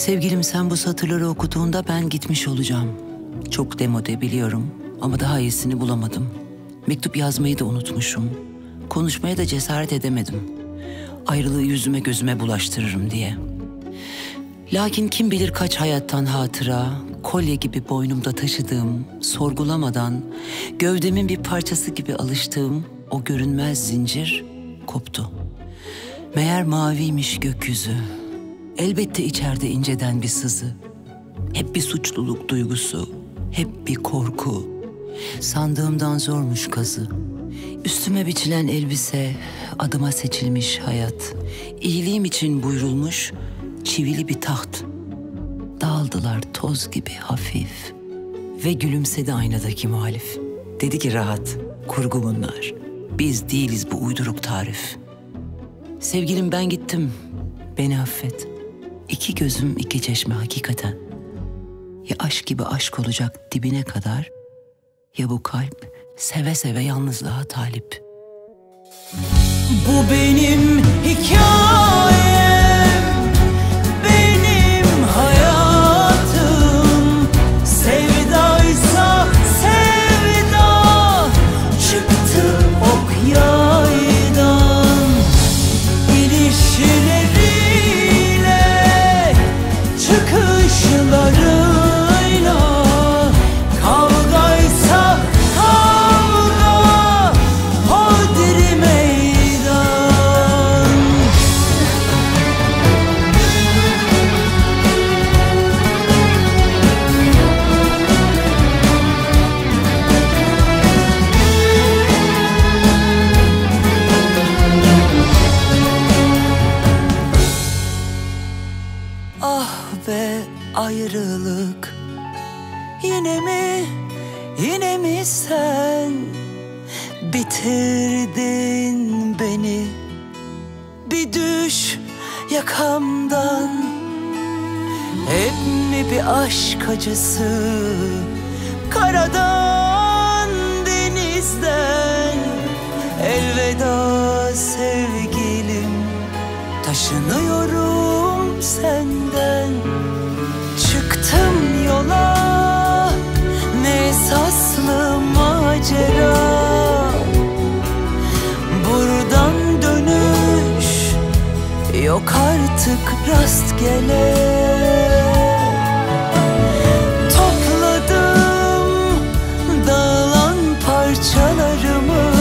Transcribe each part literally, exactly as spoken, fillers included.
Sevgilim, sen bu satırları okuduğunda ben gitmiş olacağım. Çok demode biliyorum ama daha iyisini bulamadım. Mektup yazmayı da unutmuşum. Konuşmaya da cesaret edemedim. Ayrılığı yüzüme gözüme bulaştırırım diye. Lakin kim bilir kaç hayattan hatıra, kolye gibi boynumda taşıdığım, sorgulamadan, gövdemin bir parçası gibi alıştığım o görünmez zincir koptu. Meğer maviymiş gökyüzü. Elbette içeride inceden bir sızı. Hep bir suçluluk duygusu, hep bir korku. Sandığımdan zormuş kazı. Üstüme biçilen elbise, adıma seçilmiş hayat. İyiliğim için buyrulmuş çivili bir taht. Dağıldılar toz gibi hafif. Ve gülümsedi aynadaki muhalif. Dedi ki rahat, kurgu bunlar. Biz değiliz bu uyduruk tarif. Sevgilim, ben gittim, beni affet. İki gözüm iki çeşme hakikaten. Ya aşk gibi aşk olacak dibine kadar, ya bu kalp seve seve yalnızlığa talip. Bu benim hikayem, benim hayatım. Sevdaysa sevda, çıktı ok yaydan. İnişleriyle, çıkışları. Ayrılık, yine mi, yine mi sen bitirdin beni? Bir düş yakamdan. Hep mi bir aşk acısı, karadan denizden? Elveda sevgilim, taşınıyorum senden. Çıktım yola, ne esaslı macera. Buradan dönüş yok artık rastgele. Topladım dağılan parçalarımı,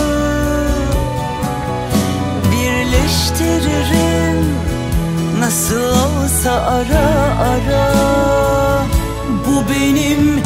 birleştiririm nasıl olsa ara ara. Bu benim